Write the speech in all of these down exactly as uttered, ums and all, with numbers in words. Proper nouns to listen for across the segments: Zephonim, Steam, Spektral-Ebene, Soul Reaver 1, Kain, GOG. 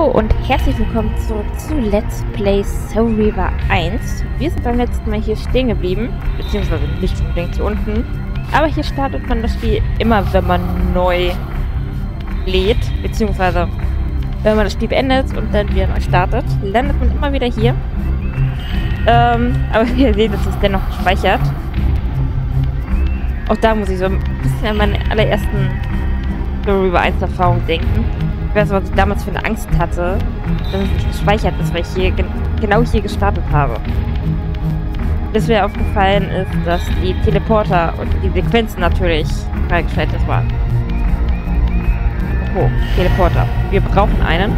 Hallo und herzlich willkommen zurück zu Let's Play Soul Reaver eins. Wir sind beim letzten Mal hier stehen geblieben, beziehungsweise nicht unbedingt hier unten, aber hier startet man das Spiel immer, wenn man neu lädt, beziehungsweise wenn man das Spiel beendet und dann wieder neu startet, landet man immer wieder hier. Ähm, aber wie ihr seht, ist es dennoch gespeichert. Auch da muss ich so ein bisschen an meine allerersten Soul Reaver eins Erfahrungen denken. Ich weiß, was ich damals für eine Angst hatte, dass es nicht gespeichert ist, weil ich hier gen genau hier gestartet habe. Bis mir aufgefallen ist, dass die Teleporter und die Sequenzen natürlich freigeschaltet waren. Oh, Teleporter. Wir brauchen einen.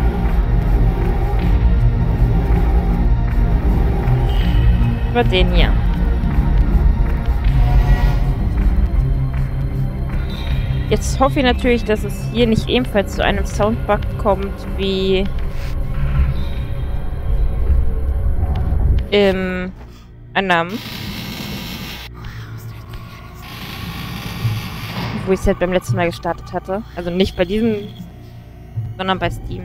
Über den hier. Jetzt hoffe ich natürlich, dass es hier nicht ebenfalls zu einem Soundbug kommt, wie im anderen. Wo ich es halt beim letzten Mal gestartet hatte. Also nicht bei diesem, sondern bei Steam.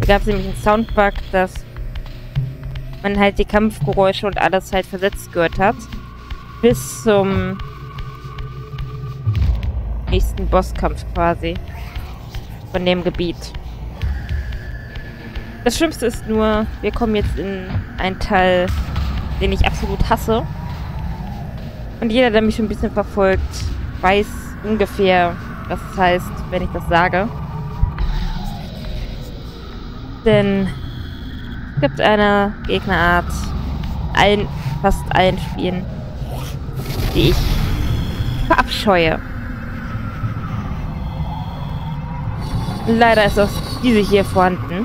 Da gab es nämlich einen Soundbug, dass man halt die Kampfgeräusche und alles halt versetzt gehört hat. Bis zum nächsten Bosskampf quasi von dem Gebiet. Das Schlimmste ist nur, wir kommen jetzt in einen Teil, den ich absolut hasse. Und jeder, der mich schon ein bisschen verfolgt, weiß ungefähr, was es heißt, wenn ich das sage. Denn es gibt eine Gegnerart allen, fast allen Spielen, die ich verabscheue. Leider ist auch diese hier vorhanden.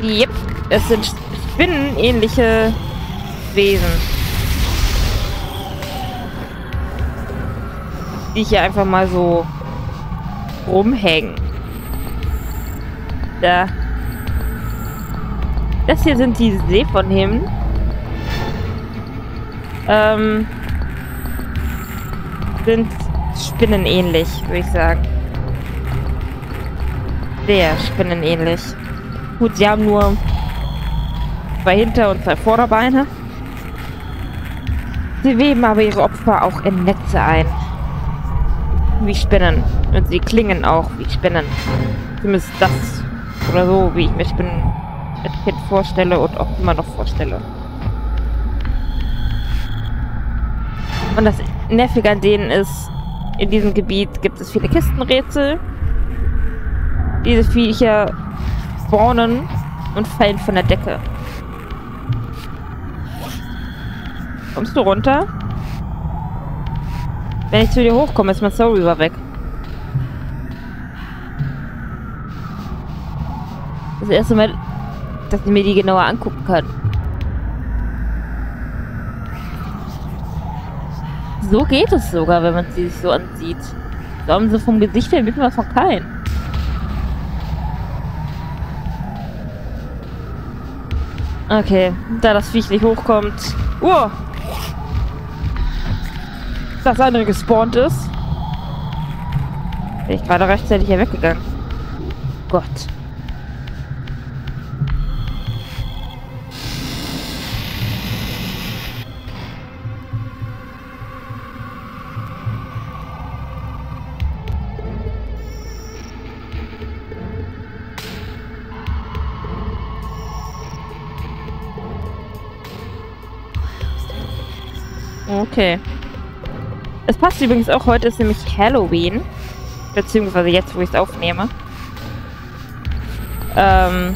Jep, es sind spinnenähnliche Wesen, die hier einfach mal so rumhängen. Da. Das hier sind die Zephonim. Ähm, sind spinnenähnlich, würde ich sagen. Sehr spinnenähnlich. Gut, sie haben nur zwei Hinter- und zwei Vorderbeine. Sie weben aber ihre Opfer auch in Netze ein. Wie Spinnen. Und sie klingen auch wie Spinnen. Zumindest das oder so, wie ich mir Spinnen als Kind vorstelle und auch immer noch vorstelle. Und das Nervige an denen ist, in diesem Gebiet gibt es viele Kistenrätsel. Diese Viecher spawnen und fallen von der Decke. Kommst du runter? Wenn ich zu dir hochkomme, ist mein Soul Reaver weg. Das erste Mal, dass ich mir die genauer angucken kann. So geht es sogar, wenn man sie sich so ansieht. So haben sie vom Gesicht her wissen wir von Kain. Okay, da das Viech nicht hochkommt. Uah! Das andere gespawnt ist. Bin ich gerade rechtzeitig hier weggegangen. Gott. Okay. Es passt übrigens auch, heute ist nämlich Halloween. Beziehungsweise jetzt, wo ich es aufnehme. Ähm,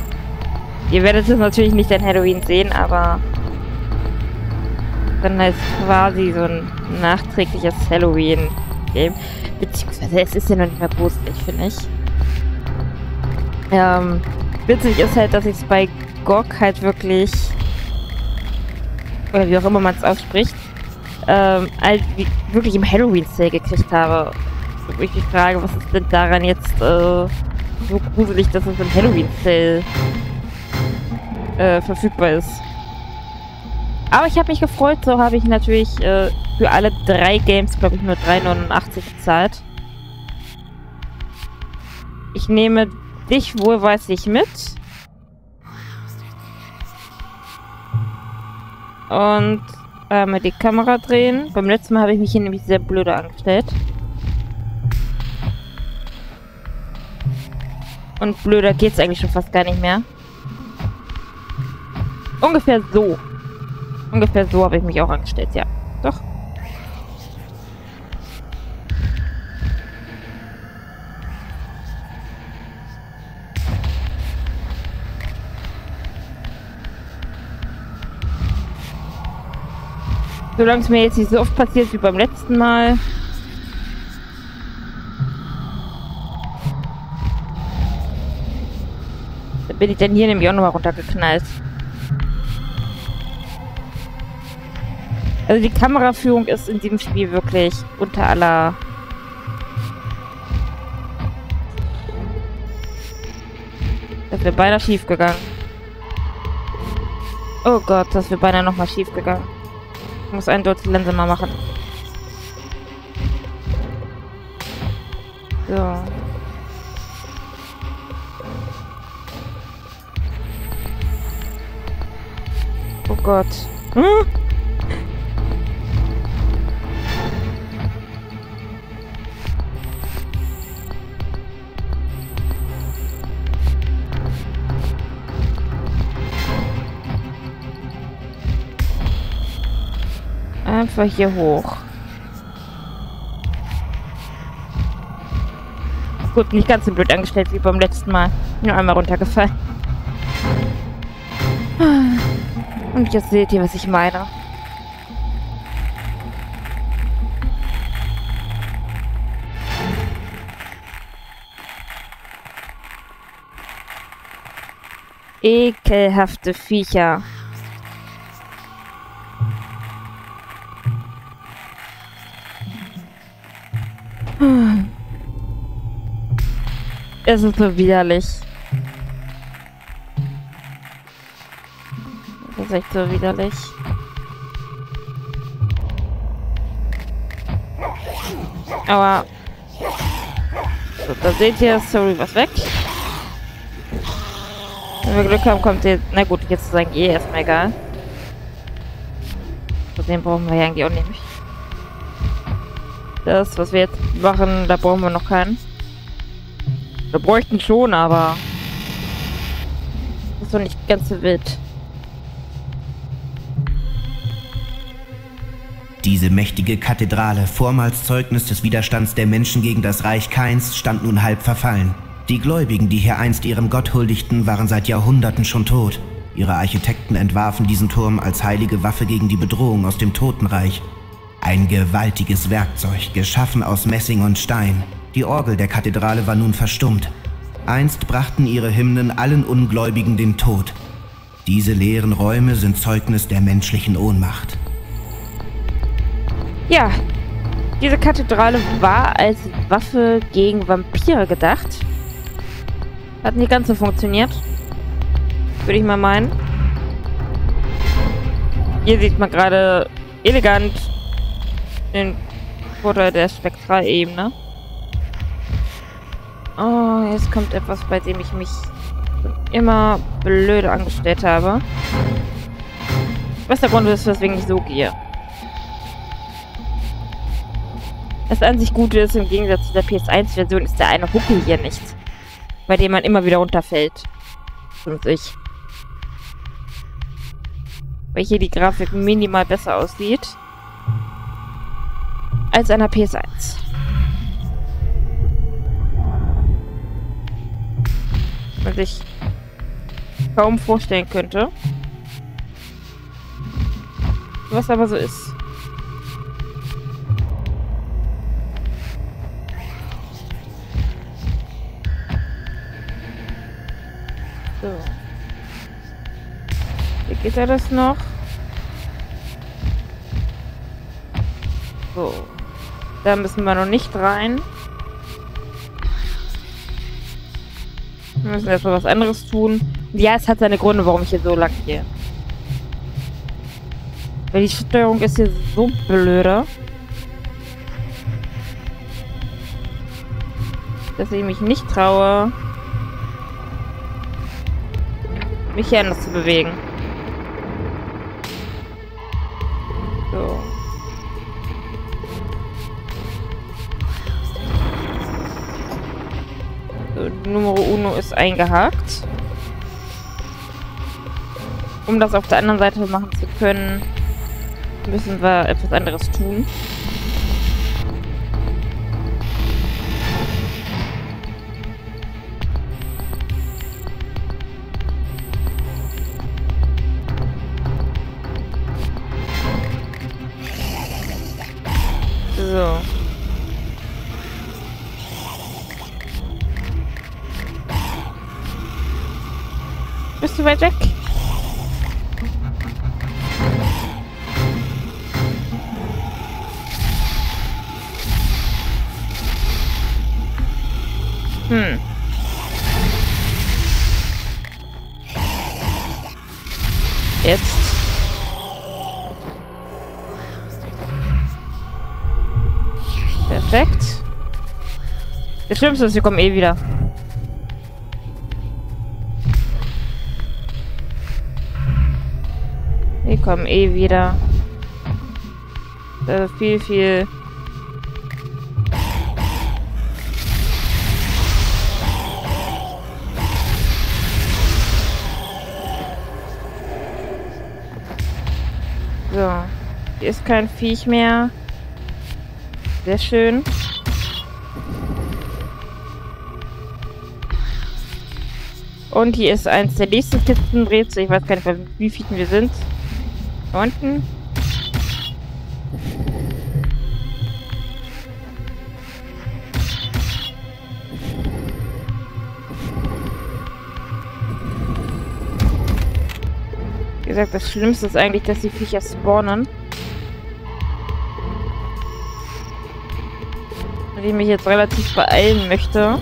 ihr werdet es natürlich nicht an Halloween sehen, aber dann ist quasi so ein nachträgliches Halloween-Game. Beziehungsweise es ist ja noch nicht mehr gruselig, finde ich. Ähm, witzig ist halt, dass ich es bei G O G halt wirklich, oder wie auch immer man es ausspricht, ähm, halt wirklich im Halloween-Sale gekriegt habe. Wo ich mich frage, was ist denn daran jetzt äh, so gruselig, dass es im Halloween-Sale äh, verfügbar ist. Aber ich habe mich gefreut, so habe ich natürlich äh, für alle drei Games, glaube ich, nur drei neunundachtzig bezahlt. Ich nehme dich wohlweislich mit. Und einmal äh, die Kamera drehen. Beim letzten Mal habe ich mich hier nämlich sehr blöde angestellt. Und blöder geht's eigentlich schon fast gar nicht mehr. Ungefähr so. Ungefähr so habe ich mich auch angestellt, ja. Doch. Solange es mir jetzt nicht so oft passiert wie beim letzten Mal. Da bin ich dann hier nämlich auch nochmal runtergeknallt. Also die Kameraführung ist in diesem Spiel wirklich unter aller... Das wäre beinahe schief gegangen. Oh Gott, das wäre beinahe nochmal schief gegangen. Ich muss einen Dolz Linse mal machen. So. Oh Gott. Hm? Einfach hier hoch. Gut, nicht ganz so blöd angestellt wie beim letzten Mal. Nur einmal runtergefallen. Und jetzt seht ihr, was ich meine. Ekelhafte Viecher. Es ist so widerlich. Das ist echt so widerlich. Aber... So, da seht ihr, sorry, was weg. Wenn wir Glück haben, kommt jetzt... Na gut, jetzt ist eigentlich eh erstmal egal. Den brauchen wir ja eigentlich auch nicht. Das, was wir jetzt machen, da brauchen wir noch keinen. Wir bräuchten schon, aber... Das ist doch nicht ganz so wild. Diese mächtige Kathedrale, vormals Zeugnis des Widerstands der Menschen gegen das Reich Kains, stand nun halb verfallen. Die Gläubigen, die hier einst ihrem Gott huldigten, waren seit Jahrhunderten schon tot. Ihre Architekten entwarfen diesen Turm als heilige Waffe gegen die Bedrohung aus dem Totenreich. Ein gewaltiges Werkzeug, geschaffen aus Messing und Stein. Die Orgel der Kathedrale war nun verstummt. Einst brachten ihre Hymnen allen Ungläubigen den Tod. Diese leeren Räume sind Zeugnis der menschlichen Ohnmacht. Ja, diese Kathedrale war als Waffe gegen Vampire gedacht. Hat nicht ganz so funktioniert. Würde ich mal meinen. Hier sieht man gerade elegant den Vorteil der Spektral-Ebene. Oh, jetzt kommt etwas, bei dem ich mich immer blöde angestellt habe. Was der Grund ist, weswegen ich so gehe. Das an sich Gute ist, im Gegensatz zu der P S eins Version, ist der eine Huckel hier nicht. Bei dem man immer wieder runterfällt. Und ich. Weil hier die Grafik minimal besser aussieht. Als einer P S eins. Was ich kaum vorstellen könnte. Was aber so ist. So. Wie geht er das noch? So. Da müssen wir noch nicht rein. Wir müssen erstmal was anderes tun. Ja, es hat seine Gründe, warum ich hier so lang gehe. Weil die Steuerung ist hier so blöde, dass ich mich nicht traue, mich hier anders zu bewegen. So. So, Numero Uno ist eingehakt. Um das auf der anderen Seite machen zu können, müssen wir etwas anderes tun. So. Bist du weit weg? Hm. Jetzt. Perfekt. Das Schlimmste ist, wir kommen eh wieder. Wir kommen eh wieder. Äh, viel, viel... So, hier ist kein Viech mehr. Sehr schön. Und hier ist eins der nächsten Kistenrätsel. Ich weiß gar nicht, wie viele wir sind. Da unten. Wie gesagt, das Schlimmste ist eigentlich, dass die Viecher spawnen. Und ich mich jetzt relativ beeilen möchte.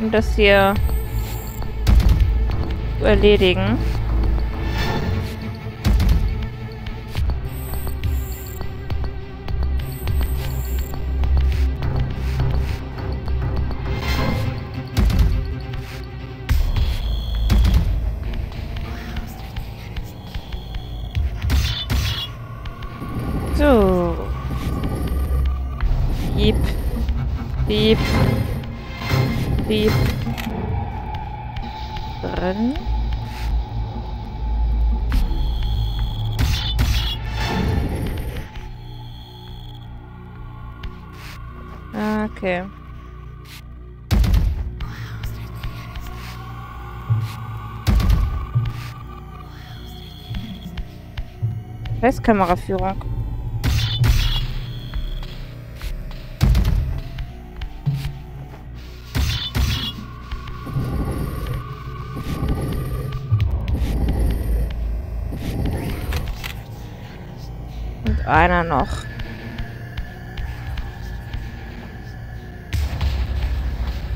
Um das hier zu erledigen. So. Dieb. Dieb. Dieb. Drin. Okay. Weiß Kameraführung. Einer noch.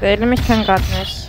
Wähle mich kann gerade nicht.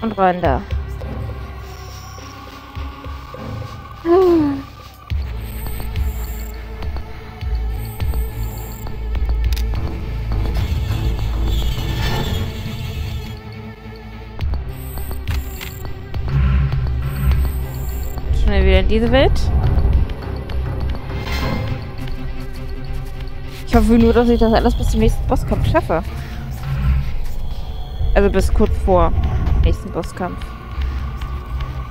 Und rein da. Schnell wieder in diese Welt. Ich hoffe nur, dass ich das alles bis zum nächsten Bosskampf schaffe. Also bis kurz vor dem nächsten Bosskampf.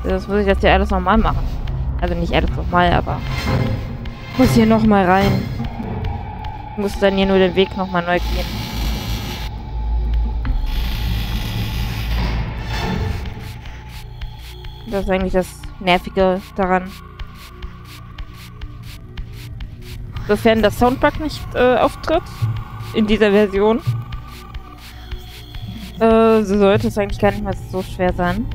Das muss ich jetzt hier alles nochmal machen. Also nicht alles nochmal, aber... Ich muss hier nochmal rein. Ich muss dann hier nur den Weg nochmal neu gehen. Das ist eigentlich das Nervige daran. Sofern das Soundbug nicht äh, auftritt, in dieser Version, äh, so sollte es eigentlich gar nicht mehr so schwer sein.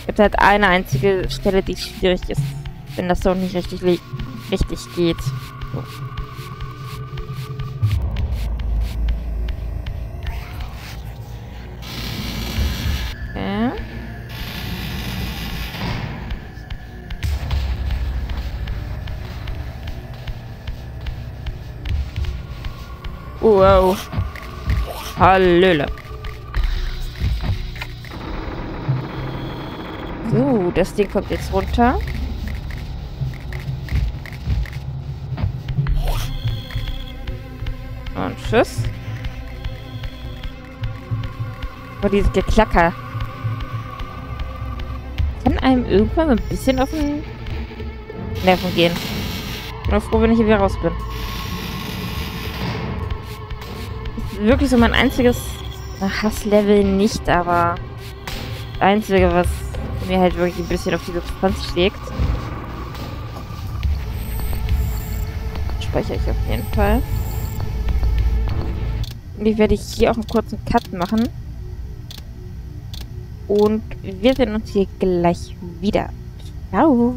Es gibt halt eine einzige Stelle, die schwierig ist, wenn das Sound nicht richtig, richtig geht. So. Okay. Wow. Hallöle. So, das Ding kommt jetzt runter. Und tschüss. Oh, dieses Geklacker. Kann einem irgendwann ein bisschen auf den Nerven gehen. Ich bin froh, wenn ich hier wieder raus bin. Wirklich so mein einziges Hasslevel nicht, aber das einzige, was mir halt wirklich ein bisschen auf die Substanz schlägt. Speichere ich auf jeden Fall. Und ich werde hier auch einen kurzen Cut machen. Und wir sehen uns hier gleich wieder. Ciao!